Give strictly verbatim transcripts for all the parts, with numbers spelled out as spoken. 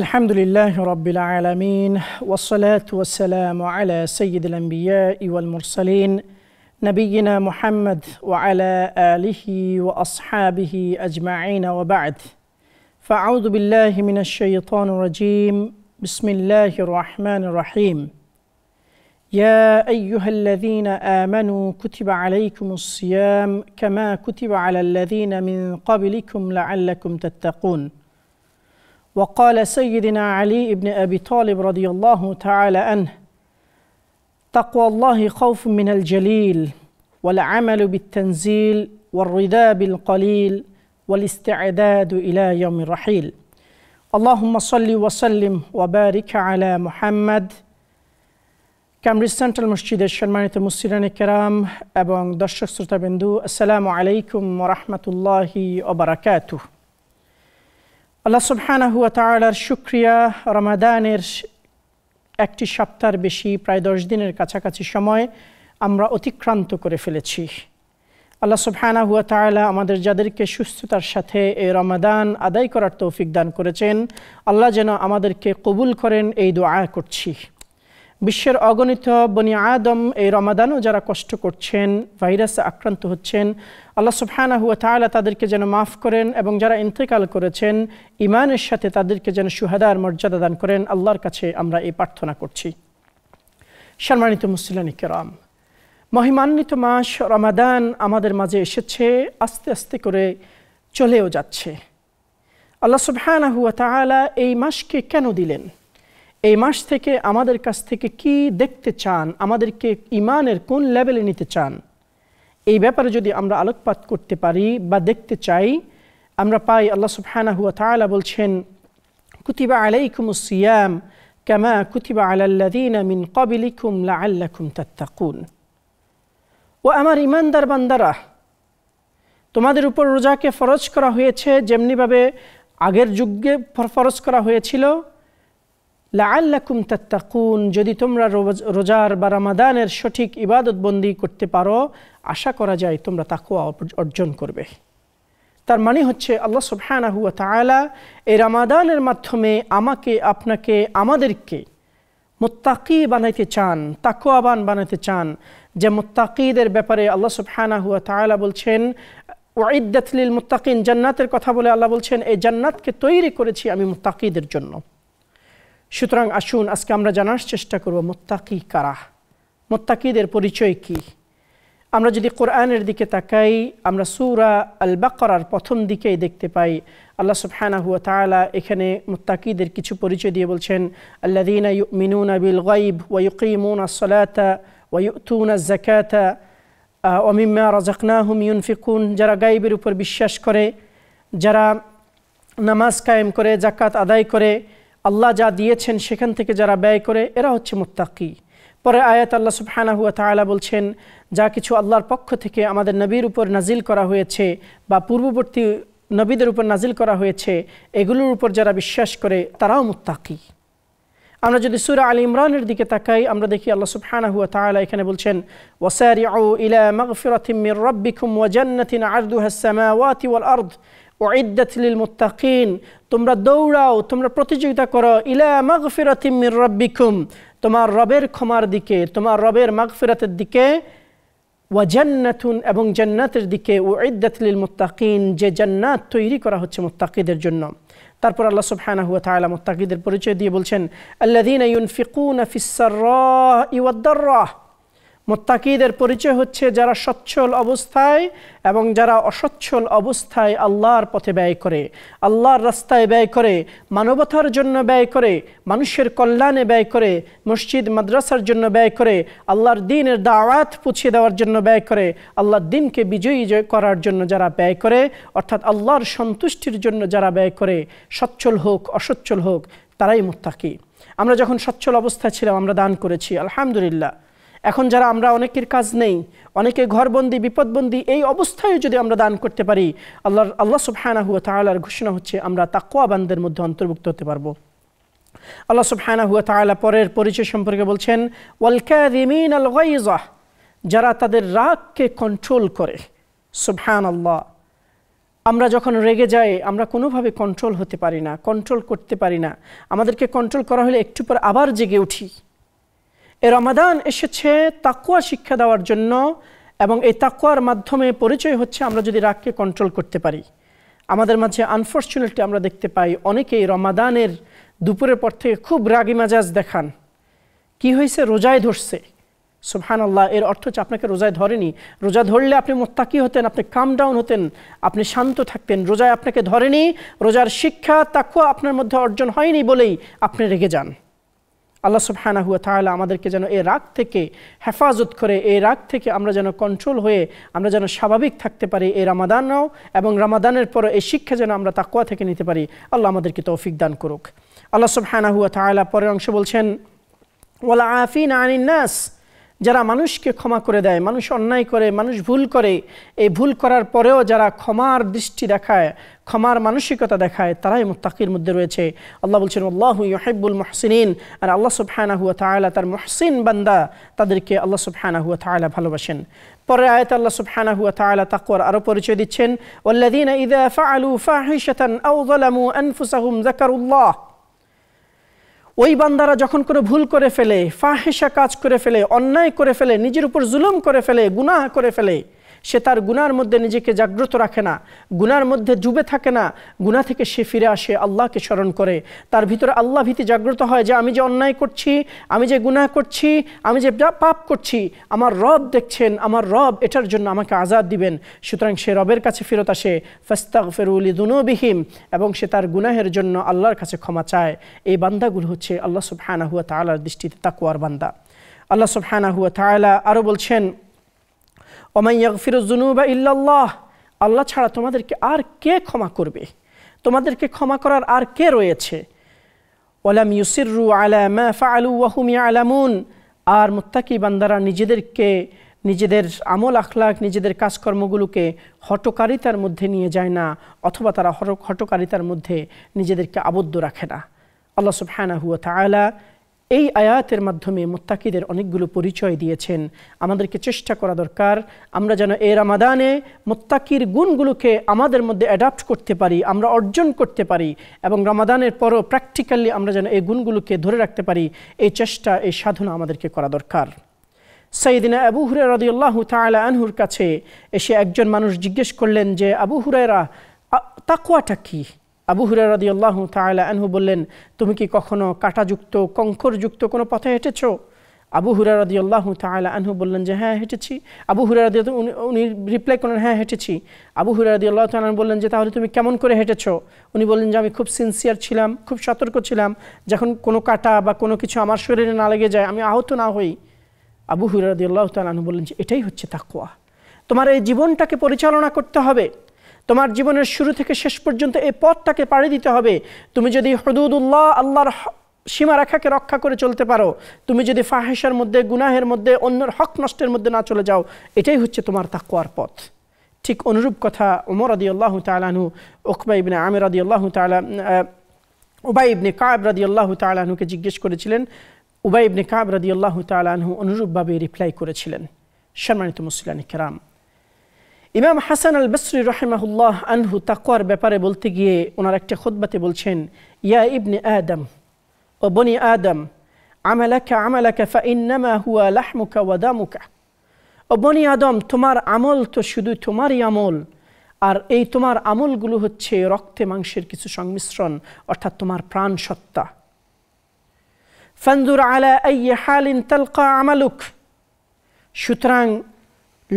الحمد لله رب العالمين، والصلاة والسلام على سيد الأنبياء والمرسلين نبينا محمد وعلى آله وأصحابه أجمعين، وبعد. فأعوذ بالله من الشيطان الرجيم، بسم الله الرحمن الرحيم. يا أيها الذين آمنوا كتب عليكم الصيام كما كتب على الذين من قبلكم لعلكم تتقون. وقال سيدنا علي بن أبي طالب رضي الله تعالى عنه: تقوى الله خوف من الجليل، والعمل بالتنزيل، والرضا بالقليل، والاستعداد إلى يوم الرحيل. اللهم صل وسلم وبارك على محمد. کمبریج سنٹرال مسجد شرمانیت مسیران کرام এবং দর্শক শ্রোতাবৃন্দ, আসসালামু আলাইকুম ওয়া রাহমাতুল্লাহি ওয়া বারাকাতুহু। আল্লাহ সুবহানাহু ওয়া তাআলার শুকরিয়া, রমাদানের একটি সপ্তাহের বেশি প্রায় দশ দিনের কাছাকাছি সময় আমরা অতিক্রান্ত করে ফেলেছি। আল্লাহ সুবহানাহু ওয়া তাআলা আমাদের যাদেরকে সুস্থতার সাথে এই রমাদান আদায় করার তৌফিক দান করেছেন, আল্লাহ যেন আমাদেরকে কবুল করেন এই দোয়া করছি। বিশ্বের অগণিত বনি আদম এই রমাদানও যারা কষ্ট করছেন, ভাইরাসে আক্রান্ত হচ্ছেন, আল্লাহ সুবহানাহু ওয়া তাআলা তাদেরকে যেন মাফ করেন, এবং যারা ইন্তেকাল করেছেন ইমানের সাথে তাদেরকে যেন শুহাদার মর্যাদা দান করেন, আল্লাহর কাছে আমরা এই প্রার্থনা করছি। সম্মানিত মুসলিমিন কিরাম, মহিমান্বিত মাস রমাদান আমাদের মাঝে এসেছে, আস্তে আস্তে করে চলেও যাচ্ছে। আল্লাহ সুবহানাহু ওয়া তাআলা এই মাসকে কেন দিলেন? এই মাস থেকে আমাদের কাছ থেকে কি দেখতে চান, আমাদেরকে ইমানের কোন লেভেলে নিতে চান, এই ব্যাপারে যদি আমরা আলোকপাত করতে পারি বা দেখতে চাই, আমরা পাই আল্লাহ সুবহানাহু ওয়া তাআলা বলছেন, কুতিবা আলাইকুমুস সিয়াম কামা কুতিবা আলাল্লাযীনা মিন ক্বাবলিকুম লাআল্লাকুম তাত্তাকুন। ও আমার ইমানদার বান্দারা, তোমাদের উপর রোজাকে ফরজ করা হয়েছে যেমনিভাবে আগের যুগে ফরজ করা হয়েছিল। লাআল্লাকুম তাত্তাকুন, যদি তোমরা রোজার বা রমাদানের সঠিক ইবাদত বন্দি করতে পারো, আশা করা যায় তোমরা তাকওয়া অর্জন করবে। তার মানে হচ্ছে আল্লাহ সুবহানাহু ওয়া তাআলা এই রমাদানের মাধ্যমে আমাকে, আপনাকে, আমাদেরকে মুত্তাকি বানাইতে চান, তাকওয়াবান বানাতে চান। যে মুত্তাকিদের ব্যাপারে আল্লাহ সুবহানাহু ওয়া তাআলা বলছেন উইদ্দাত লিল মুত্তাকিন, জান্নাতের কথা বলে আল্লাহ বলছেন এই জান্নাতকে তৈরি করেছি আমি মুত্তাকিদের জন্য। সুতরাং আসুন আজকে আমরা জানার চেষ্টা করব মুত্তাকি কারা, মুত্তাকিদের পরিচয় কী। আমরা যদি কোরআনের দিকে তাকাই, আমরা সূরা আল বাকরার প্রথম দিকেই দেখতে পাই আল্লাহ সুবহানাহু ওয়া তাআলা এখানে মুত্তাকিদের কিছু পরিচয় দিয়ে বলছেন, আল্লাযীনা ইউমিনুনা বিল গায়ব ওয়া ইয়ুকিমুনাস সালাতা ওয়া ইউতুনাজ যাকাতা ওয়া মিম্মা রাযাকনাহুম ইউনফিকুন, যারা গায়বের উপর বিশ্বাস করে, যারা নামাজ কায়েম করে, যাকাত আদায় করে, আল্লাহ যা দিয়েছেন সেখান থেকে যারা ব্যয় করে, এরা হচ্ছে মুত্তাকি। পরে আয়াত আল্লাহ সুবহানাহু ওয়া তাআলা বলছেন, যা কিছু আল্লাহর পক্ষ থেকে আমাদের নবীর উপর নাজিল করা হয়েছে বা পূর্ববর্তী নবীদের উপর নাজিল করা হয়েছে, এগুলোর উপর যারা বিশ্বাস করে তারাও মুত্তাকি। আমরা যদি সূরা আলে ইমরানের দিকে তাকাই, আমরা দেখি আল্লাহ সুবহানাহু ওয়া তাআলা এখানে বলছেন, ওয়াসারিউ ইলা মাগফিরাতিম মির রাব্বিকুম ওয়া জান্নাতিন আরদুহাস সামাওয়াতি ওয়াল আরদ উইদ্দাত লিল মুত্তাকিন। তোমরা দৌড়াও, তোমরা প্রতিযোগিতা করো, ইলা মাগফিরাতিম মির রাব্বিকুম, তোমার রবের ক্ষমার দিকে, তোমার রবের মাগফিরাতের দিকে, ওয়া জান্নাতুন, এবং জান্নাতের দিকে, উইদ্দাত লিল মুত্তাকিন, যে জান্নাত তৈরি করা হচ্ছে মুত্তাকিদের জন্য। তারপর আল্লাহ সুবহানাহু ওয়া তাআলা মুত্তাকিদের পরিচয় দিয়ে বলছেন, আল্লাযীনা ইউনফিকুনা ফিস সাররাই ওয়াদ দাররা। মুত্তাকিদের পরিচয় হচ্ছে যারা সচ্ছল অবস্থায় এবং যারা অসচ্ছল অবস্থায় আল্লাহর পথে ব্যয় করে, আল্লাহর রাস্তায় ব্যয় করে, মানবতার জন্য ব্যয় করে, মানুষের কল্যাণে ব্যয় করে, মসজিদ মাদ্রাসার জন্য ব্যয় করে, আল্লাহর দ্বীনের দাওয়াত পৌঁছে দেওয়ার জন্য ব্যয় করে, আল্লাহর দ্বীনকে বিজয়ী করার জন্য যারা ব্যয় করে, অর্থাৎ আল্লাহর সন্তুষ্টির জন্য যারা ব্যয় করে, সচ্ছল হোক অসচ্ছল হোক, তারাই মুত্তাকি। আমরা যখন সচ্ছল অবস্থায় ছিলাম আমরা দান করেছি, আলহামদুলিল্লাহ। এখন যারা আমরা, অনেকের কাজ নেই, অনেকে ঘরবন্দি, বিপদবন্দি, এই অবস্থায় যদি আমরা দান করতে পারি, আল্লাহর আল্লাহ সুবহানাহু ওয়া তাআলার ঘোষণা হচ্ছে আমরা তাকওয়াবানদের মধ্যে অন্তর্ভুক্ত হতে পারবো। আল্লাহ সুবহানাহু ওয়া তাআলা পরের পরিচয় সম্পর্কে বলছেন, ওয়াল কাযিমিনাল গায়যাহ, যারা তাদের রাগকে কন্ট্রোল করে। সুবহানাল্লাহ, আমরা যখন রেগে যাই আমরা কোনোভাবে কন্ট্রোল হতে পারি না কন্ট্রোল করতে পারি না আমাদেরকে কন্ট্রোল করা হলে একটু পর আবার জেগে উঠি এ রমাদান এসেছে তাকওয়া শিক্ষা দেওয়ার জন্য এবং এই তাকওয়ার মাধ্যমে পরিচয় হচ্ছে আমরা যদি রাগকে কন্ট্রোল করতে পারি আমাদের মাঝে আনফরচুনেটলি আমরা দেখতে পাই অনেকেই রমাদানের দুপুরের পর থেকে খুব রাগী মেজাজ দেখান কি হইছে রোজায় ধরছে সুবহানাল্লাহ এর অর্থ হচ্ছে আপনাকে রোজায় ধরেনি রোজা ধরলে আপনি মুত্তাকি হতেন আপনি কাম ডাউন হতেন আপনি শান্ত থাকতেন রোজায় আপনাকে ধরেনি রোজার শিক্ষা তাকওয়া আপনার মধ্যে অর্জন হয়নি বলেই আপনি রেগে যান আল্লাহ সুবহানাহু ওয়া তাআলা আমাদেরকে যেন এই রাগ থেকে হেফাজত করে এই রাগ থেকে আমরা যেন কন্ট্রোল হয়ে আমরা যেন স্বাভাবিক থাকতে পারি এই রমাদানও এবং রমাদানের পর এই শিক্ষা যেন আমরা তাকওয়া থেকে নিতে পারি আল্লাহ আমাদেরকে তৌফিক দান করুক আল্লাহ সুবহানাহু ওয়া তাআলা পরের অংশ বলছেন ওয়াল আফিনা আনিন নাস যারা মানুষকে ক্ষমা করে দেয় মানুষ অন্যায় করে মানুষ ভুল করে এই ভুল করার পরেও যারা ক্ষমার দৃষ্টি দেখায় ক্ষমার মানসিকতা দেখায় তারাই মুত্তাকির মধ্যে রয়েছে আল্লাহ বলেন আল্লাহু ইউহিব্বুল মুহসিনিন আর আল্লাহ সুবহানাহু ওয়া তাআলা তার মুহসিন বান্দা তাদেরকে আল্লাহ সুবহানাহু ওয়া তাআলা ভালোবাসেন পরের আয়াতে আল্লাহ সুবহানাহু ওয়া তাআলা তাকওয়ার আরো পরিচয় দিচ্ছেন ওয়াল্লাযীনা ইযা ফাআলু ফাহিশাতান আও যালামু আনফুসাহুম যাকারুল্লাহ ওই বান্দারা যখন কোনো ভুল করে ফেলে ফাহিশা কাজ করে ফেলে অন্যায় করে ফেলে নিজের উপর জুলুম করে ফেলে গুনাহ করে ফেলে সে তার গুনার মধ্যে নিজেকে জাগ্রত রাখে না গুনার মধ্যে ডুবে থাকে না গুনাহ থেকে সে ফিরে আসে আল্লাহকে স্মরণ করে তার ভিতরে আল্লাহ ভীতি জাগ্রত হয় যে আমি যে অন্যায় করছি আমি যে গুনাহ করছি আমি যে পাপ করছি আমার রব দেখছেন আমার রব এটার জন্য আমাকে আযাব দিবেন সুতরাং সে রবের কাছে ফিরত আসে ফাস্তাগফিরু লিযুনুবিহিম এবং সে তার গুনাহের জন্য আল্লাহর কাছে ক্ষমা চায় এই বান্দাগুলো হচ্ছে আল্লাহ সুবহানাহু ওয়া তাআলার দৃষ্টিতে তাকওয়ার বান্দা আল্লাহ সুবহানাহু ওয়া তাআলা আরো বলছেন ومن يغفر الذنوب إلا الله আল্লাহ ছাড়া তোমাদেরকে আর কে ক্ষমা করবে তোমাদেরকে ক্ষমা করার আর কে রয়েছে ওয়ালাম ইউসিরু আলা মা ফাআলু ওয়া হুম ইয়ালামুন আর মুত্তাকি বান্দারা নিজেদেরকে নিজেদের আমল আখলাক নিজেদের কাজকর্মগুলোকে হটকারিতার মধ্যে নিয়ে যায় না অথবা তারা হটকারিতার মধ্যে নিজেদেরকে আবদ্ধ রাখে না আল্লাহ সুবহানাহু ওয়া তাআলা এই আয়াতের মাধ্যমে মুত্তাকিদের অনেকগুলো পরিচয় দিয়েছেন আমাদেরকে চেষ্টা করা দরকার আমরা যেন এই রমাদানে মুত্তাকির গুণগুলোকে আমাদের মধ্যে অ্যাডাপ্ট করতে পারি আমরা অর্জন করতে পারি এবং রমাদানের পরও প্র্যাকটিক্যালি আমরা যেন এই গুণগুলোকে ধরে রাখতে পারি এই চেষ্টা এই সাধনা আমাদেরকে করা দরকার সাইয়্যিদিনা আবু হুরায়রা রাদিয়াল্লাহু তাআলা আনহুর কাছে এসে একজন মানুষ জিজ্ঞেস করলেন যে আবু হুরায়রা তাকওয়াটা কি আবু হুরায়রা রাদিয়াল্লাহু তাআলা আনহু বললেন তুমি কি কখনো কাঁটাযুক্ত কঙ্করযুক্ত কোনো পথে হেঁটেছো আবু হুরায়রা রাদিয়াল্লাহু তাআলা আনহু বললেন যে হ্যাঁ হেঁটেছি আবু হুরায়রা রাদিয়াল্লাহু উনি রিপ্লাই করলেন হ্যাঁ হেঁটেছি আবু হুরায়রা রাদিয়াল্লাহু তাআলা বললেন যে তাহলে তুমি কেমন করে হেঁটেছো উনি বললেন যে আমি খুব সিনসিয়ার ছিলাম খুব সতর্ক ছিলাম যখন কোনো কাঁটা বা কোনো কিছু আমার শরীরে না লেগে যায় আমি আহত না হই আবু হুরায়রা রাদিয়াল্লাহু তাআলা আনহু বললেন যে এটাই হচ্ছে তাকওয়া তোমার এই জীবনটাকে পরিচালনা করতে হবে তোমার জীবনের শুরু থেকে শেষ পর্যন্ত এই পথটাকে পাড়ি দিতে হবে তুমি যদি হুদুদুল্লাহ আল্লাহর সীমা রেখাকে রক্ষা করে চলতে পারো তুমি যদি ফাহিশার মধ্যে গুনাহের মধ্যে অন্যের হক নষ্টের মধ্যে না চলে যাও এটাই হচ্ছে তোমার তাকওয়ার পথ ঠিক অনুরূপ কথা ওমর রাদিয়াল্লাহু তাআলা আনহু উকবা ইবনে আমির রাদিয়াল্লাহু তাআলা উবাই ইবনে কাব রাদিয়াল্লাহু তাআলা আনহুকে জিজ্ঞেস করেছিলেন উবাই ইবনে কাব রাদিয়াল্লাহু তাআলা আনহু অনুরূপভাবে রিপ্লাই করেছিলেন সম্মানিত মুসলিয়ানি کرام ইমাম হাসান আল বসরি রাহিমাহুল্লাহ আনহু তাকওয়ার ব্যাপারে বলতে গিয়ে ওনার একটা খুতবাতে বলছেন ইয়া ইবনে আদম ও বনি আদম আমালাকা আমালাকা ফাইন্নামা হুয়া লাহমুকা ওয়া দামুকা ও বনি আদম তোমার আমল তো শুধু তোমারই আমল আর এই তোমার আমলগুলো হচ্ছে রক্তে মাংসের কিছু সংমিশ্রণ অর্থাৎ তোমার প্রাণ সত্তা ফানজুর আলা আইয়ি হালিন তালকা আমালুক সুতরাং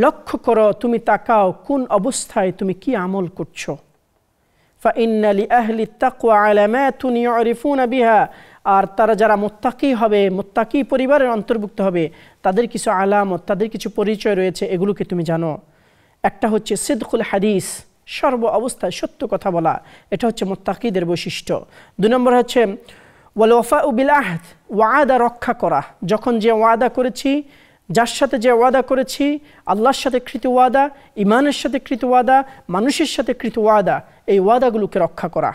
লক্ষ্য করো তুমি তাকাও কোন অবস্থায় তুমি কি আমল করছো فإن لأهل التقوى علامات يعرفون بها আর তারা যারা মুত্তাকি হবে মুত্তাকি পরিবারের অন্তর্ভুক্ত হবে তাদের কিছু আলামত তাদের কিছু পরিচয় রয়েছে এগুলোকে তুমি জানো একটা হচ্ছে সিদকুল হাদিস সর্ব অবস্থায় সত্য কথা বলা এটা হচ্ছে মুত্তাকিদের বৈশিষ্ট্য দুই নম্বর হচ্ছে ওয়াল ওয়াফাউ বিল আহদ ওয়াদা রক্ষা করা যখন যে ওয়াদা করেছি যার সাথে যে ওয়াদা করেছি আল্লাহর সাথে কৃত ওয়াদা ঈমানের সাথে কৃত ওয়াদা মানুষের সাথে কৃত ওয়াদা এই ওয়াদাগুলোকে রক্ষা করা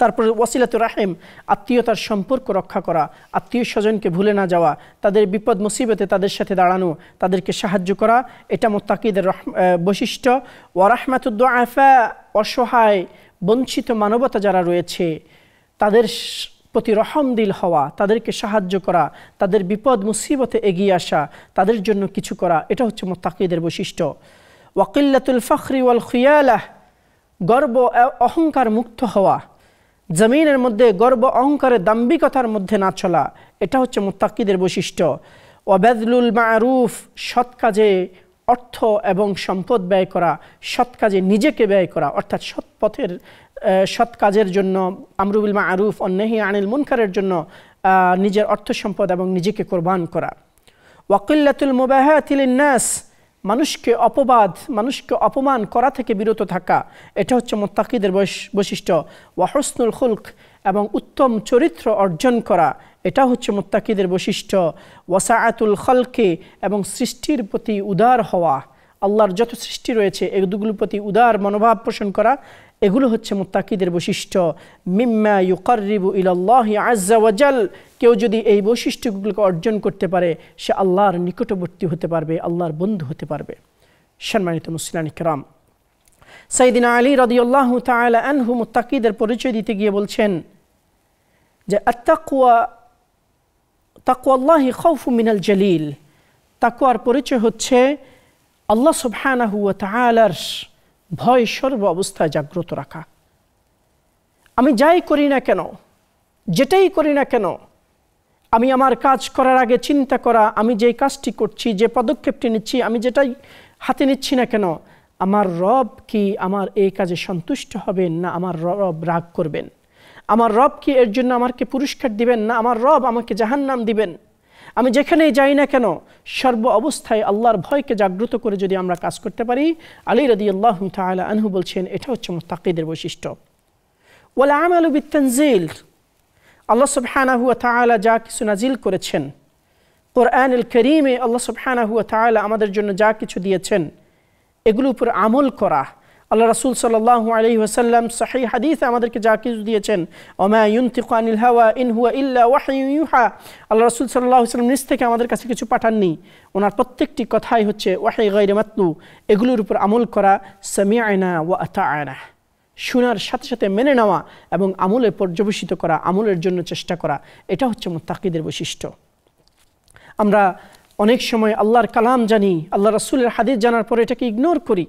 তারপরে ওয়াসিলাতুর রাহিম আত্মীয়তার সম্পর্ক রক্ষা করা আত্মীয় স্বজনকে ভুলে না যাওয়া তাদের বিপদ মুসিবতে তাদের সাথে দাঁড়ানো তাদেরকে সাহায্য করা এটা মুত্তাকিদের বৈশিষ্ট্য ওয়া রাহমাতুদ দুআফা অসহায় বঞ্চিত মানবতা যারা রয়েছে তাদের প্রতি রহমদিল হওয়া তাদেরকে সাহায্য করা তাদের বিপদ মুসিবতে এগিয়ে আসা তাদের জন্য কিছু করা এটা হচ্ছে মুত্তাকিদের বৈশিষ্ট্য ওয়া কিল্লাতুল ফখরি ওয়াল খিয়ালাহ গর্ব অহংকার মুক্ত হওয়া জমিনের মধ্যে গর্ব অহংকারে দাম্ভিকতার মধ্যে না চলা এটা হচ্ছে মুত্তাকিদের বৈশিষ্ট্য ওয়া বাযলুল মারুফ সৎ কাজে অর্থ এবং সম্পদ ব্যয় করা সৎ কাজে নিজেকে ব্যয় করা অর্থাৎ সৎ পথের সৎ কাজের জন্য আমরু বিল মারুফ ওয়া নাহি আনিল মুনকারের জন্য নিজের অর্থ সম্পদ এবং নিজেকে কুরবান করা ওয়া কিল্লাতুল মুবাহাতি লিন নাস মানুষকে অপবাদ মানুষকে অপমান করা থেকে বিরত থাকা এটা হচ্ছে মুত্তাকিদের বৈশিষ্ট্য ওয়া হুসনুল খুলক এবং উত্তম চরিত্র অর্জন করা এটা হচ্ছে মুত্তাকিদের বৈশিষ্ট্য ওয়া সাআতুল খালকি এবং সৃষ্টির প্রতি উদার হওয়া আল্লাহর যত সৃষ্টি রয়েছে এগুলোর প্রতি উদার মনোভাব পোষণ করা এগুলো হচ্ছে মুত্তাকিদের বৈশিষ্ট্য মিম্মা ইউকাররিবু ইলাল্লাহি আযজা ওয়া জাল কেউ যদি এই বৈশিষ্ট্যগুলোকে অর্জন করতে পারে সে আল্লাহর নিকটবর্তী হতে পারবে আল্লাহর বন্ধু হতে পারবে সম্মানিত মুসলিমান کرام সাইয়্যিদিনা আলী রাদিয়াল্লাহু তাআলা আনহু মুত্তাকিদের পরিচয় দিতে গিয়ে বলছেন যে আত-তাকওয়া তাকওয়াল্লাহি খাউফুন মিনাল জালিল তাকওয়ার পরিচয় হচ্ছে আল্লাহ সুবহানাহু ওয়া তাআলার ভয় সর্ব অবস্থায় জাগ্রত রাখা আমি যাই করি না কেন যেটাই করি না কেন আমি আমার কাজ করার আগে চিন্তা করা আমি যে কাজটি করছি যে পদক্ষেপটি নিচ্ছি আমি যেটাই হাতে নিচ্ছি না কেন আমার রব কি আমার এই কাজে সন্তুষ্ট হবেন না আমার রব রাগ করবেন আমার রব কি এর জন্য আমাকে পুরস্কার দিবেন না আমার রব আমাকে জাহান্নাম দিবেন আমি যেখানেই যাই না কেন সর্ব অবস্থায় আল্লাহর ভয়কে জাগ্রত করে যদি আমরা কাজ করতে পারি আলী রাদিয়াল্লাহু তাআলা আনহু বলছেন এটা হচ্ছে মুত্তাকিদের বৈশিষ্ট্য ওয়াল আমালু বিত-তানজিল আল্লাহ সুবহানাহু ওয়া তাআলা যা কিছু নাজিল করেছেন কোরআনুল কারীমে আল্লাহ সুবহানাহু ওয়া তাআলা আমাদের জন্য যা কিছু দিয়েছেন এগুলোর উপর আমল করা আল্লাহ রাসূল সাল্লাল্লাহু আলাইহি ওয়াসাল্লাম সহিহ হাদিসে আমাদেরকে যা কিছু দিয়েছেন ওমা ইউনতিকু আনিল হাওয়া ইন হুয়া ইল্লা ওয়াহয়ু ইউহা আল্লাহ রাসূল সাল্লাল্লাহু আলাইহি ওয়াসাল্লাম নিজ থেকে আমাদের কাছে কিছু পাঠাননি ওনার প্রত্যেকটি কথাই হচ্ছে ওয়াহী গায়রে মাতলু এগুলোর উপর আমল করা সামিআনা ওয়া আতাআনা শোনার সাথে সাথে মেনে নেওয়া এবং আমলে পর্যবসিত করা আমলের জন্য চেষ্টা করা এটা হচ্ছে মুত্তাকিদের বৈশিষ্ট্য আমরা অনেক সময় আল্লাহর কালাম জানি আল্লাহ রাসূলের হাদিস জানার পরে এটাকে ইগনোর করি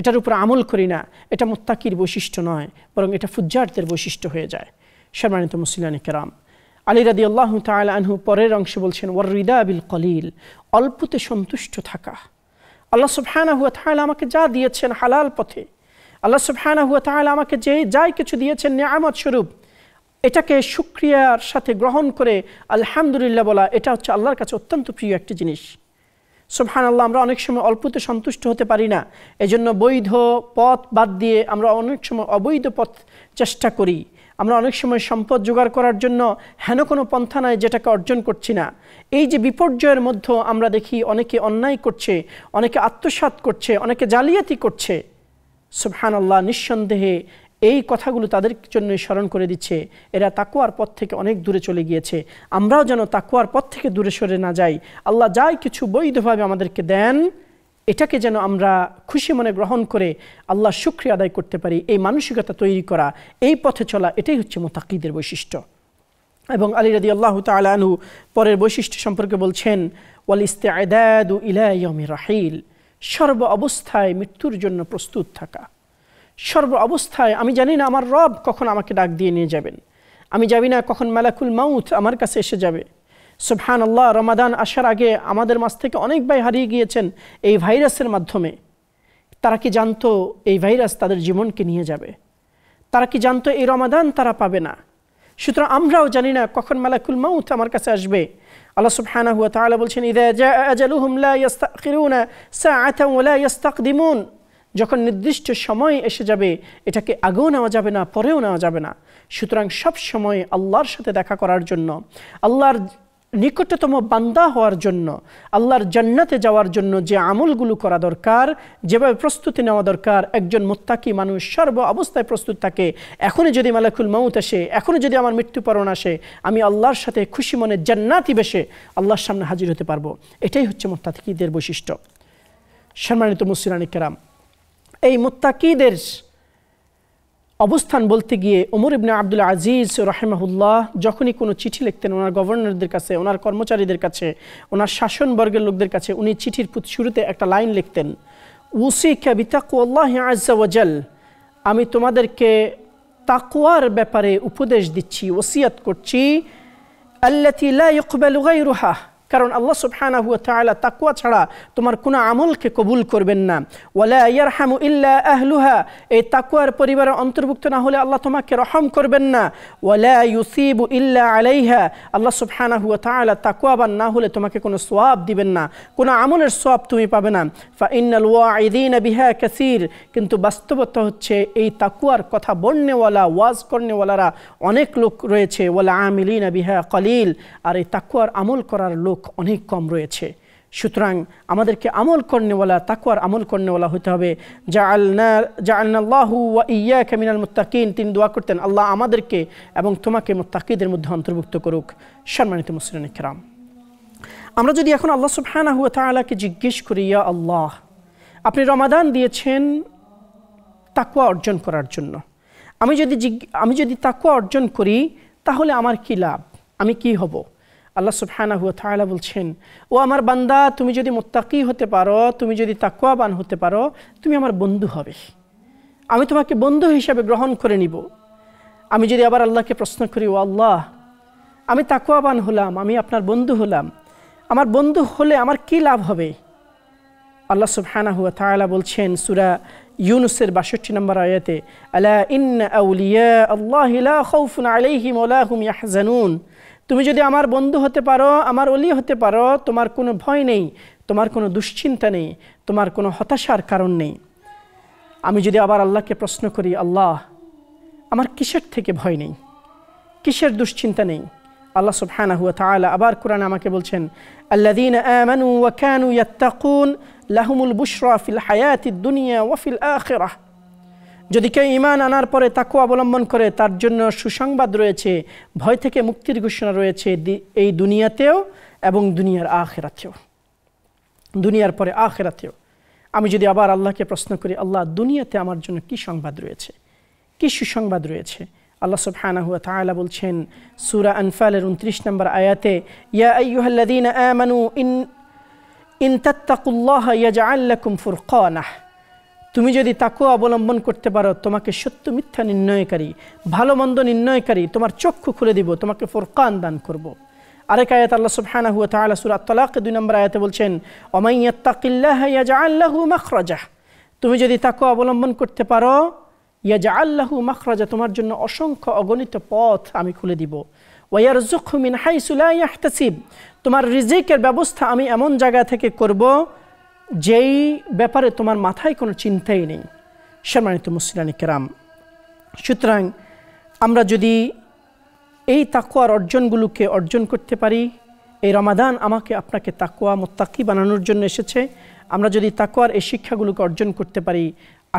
এটার উপর আমল করি না এটা মুত্তাকির বৈশিষ্ট্য নয় বরং এটা ফুজ্জারদের বৈশিষ্ট্য হয়ে যায় সম্মানিত মুসলিমান کرام আলী রাদিয়াল্লাহু তাআলা আনহু পরের অংশে বলছেন ওয়ার রিদা বিল কলিল অল্পতে সন্তুষ্ট থাকা আল্লাহ সুবহানাহু ওয়া তাআলা আমাকে যা দিয়েছেন হালাল পথে আল্লাহ সুবহানাহু ওয়া তাআলা আমাকে যে যাই কিছু দিয়েছেন নিয়ামত স্বরূপ এটাকে শুকরিয়ার সাথে গ্রহণ করে আলহামদুলিল্লাহ বলা এটা হচ্ছে আল্লাহর কাছে অত্যন্ত প্রিয় একটি জিনিস সুবহানাল্লাহ আমরা অনেক সময় অল্পতে সন্তুষ্ট হতে পারি না এজন্য বৈধ পথ বাদ দিয়ে আমরা অনেক সময় অবৈধ পথ চেষ্টা করি আমরা অনেক সময় সম্পদ জোগাড় করার জন্য হেন কোনো পন্থা নাই যেটাকে অর্জন করছি না এই যে বিপর্যয়ের মধ্যে আমরা দেখি অনেকে অন্যায় করছে অনেকে আত্মসাৎ করছে অনেকে জালিয়াতি করছে সুবহানাল্লাহ নিঃসন্দেহে এই কথাগুলো তাদের জন্য স্মরণ করে দিচ্ছে এরা তাকওয়ার পথ থেকে অনেক দূরে চলে গিয়েছে আমরাও যেন তাকওয়ার পথ থেকে দূরে সরে না যাই আল্লাহ যাই কিছু বৈধভাবে আমাদেরকে দেন এটাকে যেন আমরা খুশি মনে গ্রহণ করে আল্লাহ শুকরিয়া আদায় করতে পারি এই মানসিকতা তৈরি করা এই পথে চলা এটাই হচ্ছে মুত্তাকিদের বৈশিষ্ট্য এবং আলী রাদিয়াল্লাহু তাআলা আনহু পরের বৈশিষ্ট্য সম্পর্কে বলছেন ওয়াল ইস্তিআদাদু ইলা ইয়াউমির রাহিল সর্ব অবস্থায় মৃত্যুর জন্য প্রস্তুত থাকা সর্ব অবস্থায় আমি জানি না আমার রব কখন আমাকে ডাক দিয়ে নিয়ে যাবেন আমি জানি না কখন মালাকুল মাউত আমার কাছে এসে যাবে সুবহানাল্লাহ রমাদান আসার আগে আমাদের মাঝ থেকে অনেক ভাই হারিয়ে গিয়েছেন এই ভাইরাসের মাধ্যমে তারা কি জানতো এই ভাইরাস তাদের জীবনকে নিয়ে যাবে তারা কি জানতো এই রমাদান তারা পাবে না সুতরাং আমরাও জানি না কখন মালাকুল মাউত আমার কাছে আসবে আল্লাহ সুবহানাহু ওয়া তাআলা বলছেন ইযা জা আজালুহুম লা ইস্তাখিরুনা সাআতাও ওয়া লা ইস্তাকদিমুন যখন নির্দিষ্ট সময় এসে যাবে এটাকে আগেও নেওয়া যাবে না পরেও নেওয়া যাবে না সুতরাং সব সময় আল্লাহর সাথে দেখা করার জন্য আল্লাহর নিকটতম বান্দা হওয়ার জন্য আল্লাহর জান্নাতে যাওয়ার জন্য যে আমলগুলো করা দরকার যেভাবে প্রস্তুতি নেওয়া দরকার একজন মুত্তাকি মানুষ সর্ব অবস্থায় প্রস্তুত থাকে এখনি যদি মালাকুল মউত আসে এখনি যদি আমার মৃত্যুবরণ আসে আমি আল্লাহর সাথে খুশি মনে জান্নাতি বেশে আল্লাহর সামনে হাজির হতে পারবো এটাই হচ্ছে মুত্তাকিদের বৈশিষ্ট্য সম্মানিত মুসলিমানি کرام এই মুত্তাকিদের অবস্থান বলতে গিয়ে ওমর ইবনে আব্দুল আজিজ রাহিমাহুল্লাহ যখনই কোনো চিঠি লিখতেন ওনার গভর্নরদের কাছে ওনার কর্মচারীদের কাছে ওনার শাসন বর্গের লোকদের কাছে উনি চিঠির শুরুতে একটা লাইন লিখতেন উসিকা বিতাকওয়াল্লাহি আযযা ওয়া জাল আমি তোমাদেরকে তাকওয়ার ব্যাপারে উপদেশ দিচ্ছি ওসিয়াত করছি আল্লাতি লা ইকবালু গায়রুহা কারণ আল্লাহ সুবহানাহু ওয়া তাআলা তাকওয়া ছাড়া তোমার কোনো আমলকে কবুল করবেন না ওয়ালা ইয়ারহামু ইল্লা আহলুহা এই তাকওয়ার পরিবারে অন্তর্ভুক্ত না হলে আল্লাহ তোমাকে রহম করবেন না ওয়ালা ইউসিবু ইল্লা আলাইহা আল্লাহ সুবহানাহু ওয়া তাআলা তাকওয়াবান না হলে তোমাকে কোনো সওয়াব দিবেন না কোনো আমলের সওয়াব তুমি পাবে না ফা ইন্নাল ওয়াইদিনা বিহা কাসীর কিন্তু বাস্তবতা হচ্ছে এই তাকওয়ার কথা বলনেওয়ালা ওয়াজ করনেওয়ালারা অনেক লোক রয়েছে ওয়ালা আমিলিনা বিহা কলিল আর এই তাকওয়ার আমল করার লোক অনেক কম রয়েছে সুতরাং আমাদেরকে আমল করনেওয়ালা তাকওয়ার আমল করনেওয়ালা হতে হবে জাআলনা জাআলনাল্লাহু ওয়া ইয়াকা মিনাল মুত্তাকিন তিনি দোয়া করতেন আল্লাহ আমাদেরকে এবং তোমাকে মুত্তাকিদের মধ্যে অন্তর্ভুক্ত করুক সম্মানিত মুসলিমিন کرام আমরা যদি এখন আল্লাহ সুবহানাহু ওয়া তাআলাকে জিজ্ঞেস করি ইয়া আল্লাহ আপনি রমাদান দিয়েছেন তাকওয়া অর্জন করার জন্য আমি যদি আমি যদি তাকওয়া অর্জন করি তাহলে আমার কি লাভ আমি কি হব আল্লাহ সুবহানাহু ওয়া তাআলা বলছেন ও আমার বান্দা তুমি যদি মুত্তাকি হতে পারো তুমি যদি তাকওয়াবান হতে পারো তুমি আমার বন্ধু হবে আমি তোমাকে বন্ধু হিসেবে গ্রহণ করে নিব আমি যদি আবার আল্লাহকে প্রশ্ন করি ও আল্লাহ আমি তাকওয়াবান হলাম আমি আপনার বন্ধু হলাম আমার বন্ধু হলে আমার কি লাভ হবে আল্লাহ সুবহানাহু ওয়া তাআলা বলছেন সূরা ইউনূসের বাষট্টি নম্বর আয়াতে আলা ইন্না আউলিয়া আল্লাহি লা খাউফুন আলাইহিম ওয়া লা হুম ইয়াহজানুন তুমি যদি আমার বন্ধু হতে পারো আমার ওলি হতে পারো তোমার কোনো ভয় নেই তোমার কোনো দুশ্চিন্তা নেই তোমার কোনো হতাশার কারণ নেই আমি যদি আবার আল্লাহকে প্রশ্ন করি আল্লাহ আমার কিসের থেকে ভয় নেই কিসের দুশ্চিন্তা নেই আল্লাহ সুবহানাহু ওয়া তাআলা আবার কোরআনে আমাকে বলছেন আল্লাযীনা আমানু ওয়া কানু ইত্তাকুন লাহুমুল বুশরা ফিল হায়াতিদ দুনিয়া ওয়া ফিল আখিরাহ যদি কেউ ঈমান আনার পরে তাকওয়া অবলম্বন করে তার জন্য সুসংবাদ রয়েছে ভয় থেকে মুক্তির ঘোষণা রয়েছে এই দুনিয়াতেও এবং দুনিয়ার আখিরাতেও দুনিয়ার পরে আখিরাতেও আমি যদি আবার আল্লাহকে প্রশ্ন করি আল্লাহ দুনিয়াতে আমার জন্য কি সংবাদ রয়েছে কি সুসংবাদ রয়েছে আল্লাহ সুবহানাহু ওয়া তাআলা বলছেন সূরা আনফালের উনত্রিশ নম্বর আয়াতে ইয়া আইয়ুহাল্লাযীনা আমানু ইন ইন তাত্তাকুল্লাহা ইয়াজআল লাকুম ফুরকানাহ তুমি যদি তাকওয়া অবলম্বন করতে পারো তোমাকে সত্য মিথ্যা নির্ণয়কারী ভালো মন্দ নির্ণয়কারী তোমার চক্ষু খুলে দিব তোমাকে ফুরকান দান করব আরেক আয়াত আল্লাহ সুবহানাহু ওয়া তাআলা সূরা আত-তালাক দুই নম্বর আয়াতে বলছেন ওমান ইয়াত্তাকিল্লাহা ইয়াজআল লাহু মাখরাজা তুমি যদি তাকওয়া অবলম্বন করতে পারো ইয়াজআল লাহু মাখরাজা তোমার জন্য অসংখ্য অগণিত পথ আমি খুলে দিব ওয়া ইয়ারযুকহু মিন হাইসু লা ইয়াহতাসিব তোমার রিজিকের ব্যবস্থা আমি এমন জায়গা থেকে করব যেই ব্যাপারে তোমার মাথায় কোনো চিন্তাই নেই সম্মানিত মুসলিমানি کرام সুতরাং আমরা যদি এই তাকওয়ার অর্জনগুলোকে অর্জন করতে পারি এই রমাদান আমাকে আপনাকে তাকওয়া মুত্তাকি বানানোর জন্য এসেছে আমরা যদি তাকওয়ার এই শিক্ষাগুলোকে অর্জন করতে পারি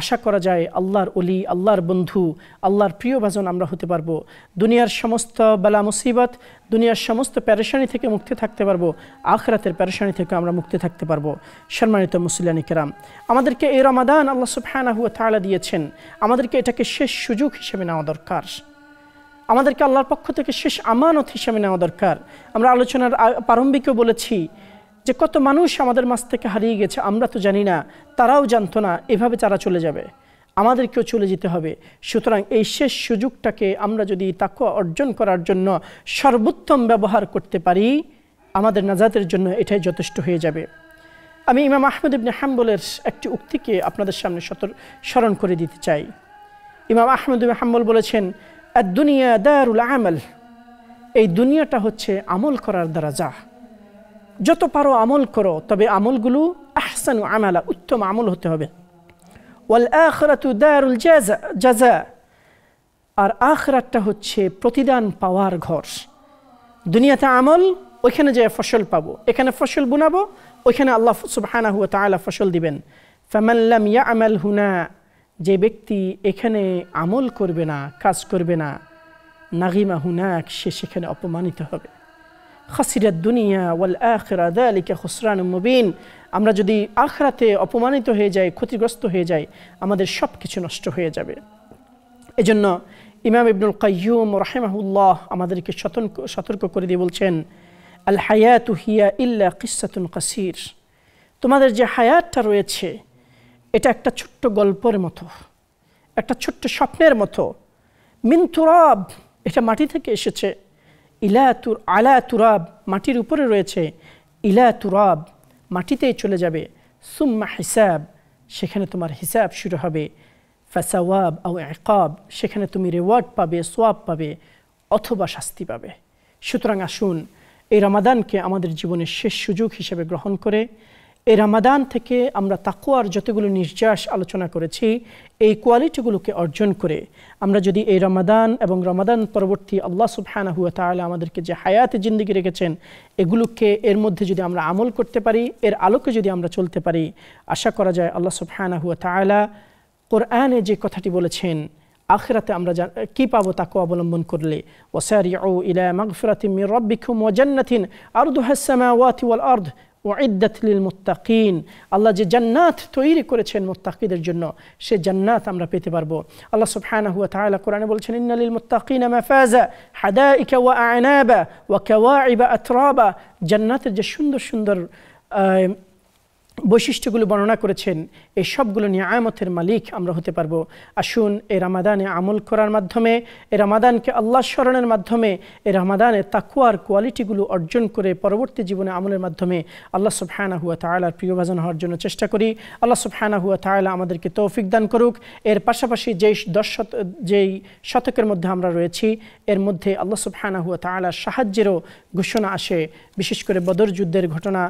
আশা করা যায় আল্লাহর ওলি আল্লাহর বন্ধু আল্লাহর প্রিয়ভাজন আমরা হতে পারবো দুনিয়ার সমস্ত বালা মুসিবত দুনিয়ার সমস্ত পেরেশানি থেকে মুক্তি থাকতে পারবো আখিরাতের পেরেশানি থেকে আমরা মুক্তি থাকতে পারবো সম্মানিত মুসলিমানি کرام আমাদেরকে এই রমাদান আল্লাহ সুবহানাহু ওয়া তাআলা দিয়েছেন আমাদেরকে এটাকে শেষ সুযোগ হিসেবে নেওয়া দরকার আমাদেরকে আল্লাহর পক্ষ থেকে শেষ আমানত হিসেবে নেওয়া দরকার আমরা আলোচনার প্রারম্ভিকেও বলেছি যে কত মানুষ আমাদের মাঝ থেকে হারিয়ে গেছে আমরা তো জানি না তারাও জানতো না এভাবে তারা চলে যাবে আমাদেরকেও চলে যেতে হবে সুতরাং এই শেষ সুযোগটাকে আমরা যদি তাকওয়া অর্জন করার জন্য সর্বোত্তম ব্যবহার করতে পারি আমাদের নাজাতের জন্য এটাই যথেষ্ট হয়ে যাবে আমি ইমাম আহমদ ইবনে হাম্বলের একটি উক্তিকে আপনাদের সামনে স্মরণ করে দিতে চাই ইমাম আহমদ ইবনে হাম্বল বলেছেন আদ-দুনিয়া দারুল আমাল এই দুনিয়াটা হচ্ছে আমল করার দারাজা যত পারো আমল করো তবে আমলগুলো আহসানু আমালা উত্তম আমল হতে হবে ওয়াল আখিরাতু দারুল জাযা জাযা আর আখিরাতটা হচ্ছে প্রতিদান পাওয়ার ঘর দুনিয়াতে আমল ওইখানে যে ফসল পাবো, এখানে ফসল বুনাবো, ওইখানে আল্লাহ সুবহানাহু ওয়া তাআলা ফসল দিবেন। ফামান লাম ইয়ামাল হুনা, যে ব্যক্তি এখানে আমল করবে না, কাজ করবে না, নাগিমা হুনাক, সে সেখানে অপমানিত হবে। খাসিরাত দুনিয়া ওয়াল আখিরা যালিকা খুসরানুম মুবিন, আমরা যদি আখিরাতে অপমানিত হয়ে যাই, ক্ষতিগ্রস্ত হয়ে যাই, আমাদের সব কিছু নষ্ট হয়ে যাবে। এজন্য ইমাম ইবনুল কাইয়ুম রাহিমাহুল্লাহ আমাদেরকে সতর্ক করে দিয়ে বলছেন, আল হায়াতু হিয়া ইল্লা কিসাতুন কাসীর, তোমাদের যে হায়াতটা রয়েছে এটা একটা ছোট্ট গল্পের মতো, একটা ছোট্ট স্বপ্নের মতো। মিন তুরাব, এটা মাটি থেকে এসেছে, ইলা তুর আলা তুরাব, মাটির উপরে রয়েছে, ইলা তুরাব, মাটিতেই চলে যাবে, সুম্মা হিসাব, সেখানে তোমার হিসাব শুরু হবে, ফাসাওয়াব আও ইকাব, সেখানে তুমি রিওয়ার্ড পাবে, সওয়াব পাবে অথবা শাস্তি পাবে। সুতরাং আসুন এই রমাদানকে আমাদের জীবনের শেষ সুযোগ হিসেবে গ্রহণ করে এই রমাদান থেকে আমরা তাকওয়ার যতগুলো নির্যাস আলোচনা করেছি এই কোয়ালিটিগুলোকে অর্জন করে আমরা যদি এই রমাদান এবং রমাদান পরবর্তী আল্লাহ সুবহানাহু ওয়া তাআলা আমাদেরকে যে হায়াতে জিন্দেগি রেখেছেন এগুলোকে এর মধ্যে যদি আমরা আমল করতে পারি, এর আলোকে যদি আমরা চলতে পারি, আশা করা যায় আল্লাহ সুবহানাহু ওয়া তাআলা কোরআনে যে কথাটি বলেছেন আখিরাতে আমরা কি পাবো তাকে অবলম্বন করলে। ওয়াসারিউ ইলা মাগফিরাতিম মির রাব্বিকুম ওয়া জান্নাতিন আরদুহাস সামাওয়াতি ওয়াল আরদ ওয়াইদ্দাত লিল মুত্তাকিন, আল্লাহ যে জান্নাত তৈরি করেছেন মুত্তাকিদের জন্য সে জান্নাত আমরা পেতে পারবো। আল্লাহ সুবহানাহু ওয়া তাআলা কোরআনে বলছেন, ইন্না লিল মুত্তাকিনা মাফাজা হাদাইকা ওয়া আ'নাবা ওয়া কাওয়াইবা আতরাবা, জান্নাতের যে সুন্দর সুন্দর বৈশিষ্ট্যগুলো বর্ণনা করেছেন এই সবগুলো নিয়ামতের মালিক আমরা হতে পারবো। আসুন এই রমাদানে আমল করার মাধ্যমে, এই রমাদানকে আল্লাহ স্মরণের মাধ্যমে, এই রমাদানে তাকওয়ার কোয়ালিটিগুলো অর্জন করে পরবর্তী জীবনে আমলের মাধ্যমে আল্লাহ সুবহানাহু ওয়া তাআলার প্রিয়ভাজন হওয়ার জন্য চেষ্টা করি। আল্লাহ সুবহানাহু ওয়া তাআলা আমাদেরকে তৌফিক দান করুক। এর পাশাপাশি যেই দশ শত যেই শতকের মধ্যে আমরা রয়েছি এর মধ্যে আল্লাহ সুবহানাহু ওয়া তাআলার সাহায্যেরও ঘোষণা আসে, বিশেষ করে বদর যুদ্ধের ঘটনা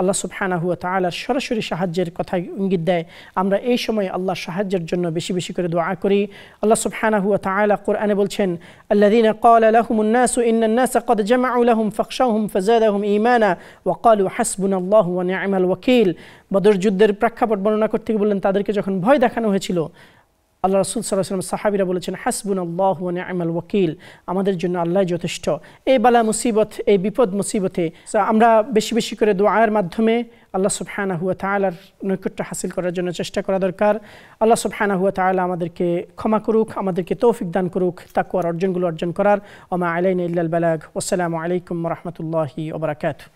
আল্লাহ সুবহানাহু ওয়া তাআলার সরাসরি সাহায্যের কথা ইঙ্গিত দেয়। আমরা এই সময় আল্লাহর সাহায্যের জন্য বেশি বেশি করে দোয়া করি। আল্লাহ সুবহানাহু ওয়া তাআলা কোরআনে বলছেন, আল্লাযীনা ক্বালা লাহুমুন নাসু ইন্নান নাসা ক্বাদ জামাউ লাহুম ফাখশাউহুম ফাযাদাহুম ঈমানা ওয়া ক্বালু হাসবুনাল্লাহু ওয়া নি'মাল ওয়াকিল। বদর যুদ্ধের প্রেক্ষাপট বর্ণনা করতে গিয়ে বললেন তাদেরকে যখন ভয় দেখানো হয়েছিল আল্লাহ রাসূল সাল্লাল্লাহু আলাইহি ওয়াসাল্লাম সাহাবীরা বলেছেন, হাসবুনাল্লাহু ওয়া নি'মাল ওয়াকিল, আমাদের জন্য আল্লাহই যথেষ্ট। এই বালা মুসিবত, এই বিপদ মুসিবতে আমরা বেশি বেশি করে দোয়ার মাধ্যমে আল্লাহ সুবহানাহু ওয়া তাআলার নৈকট্য হাসিল করার জন্য চেষ্টা করা দরকার। আল্লাহ সুবহানাহু ওয়া তাআলা আমাদেরকে ক্ষমা করুক, আমাদেরকে তৌফিক দান করুক তাকওয়ার অর্জনগুলো অর্জন করার। ওয়া মা আলাইনা ইল্লাল বালাগ। ওয়াসসালামু আলাইকুম ওয়া রাহমাতুল্লাহি ওয়া বারাকাতুহু।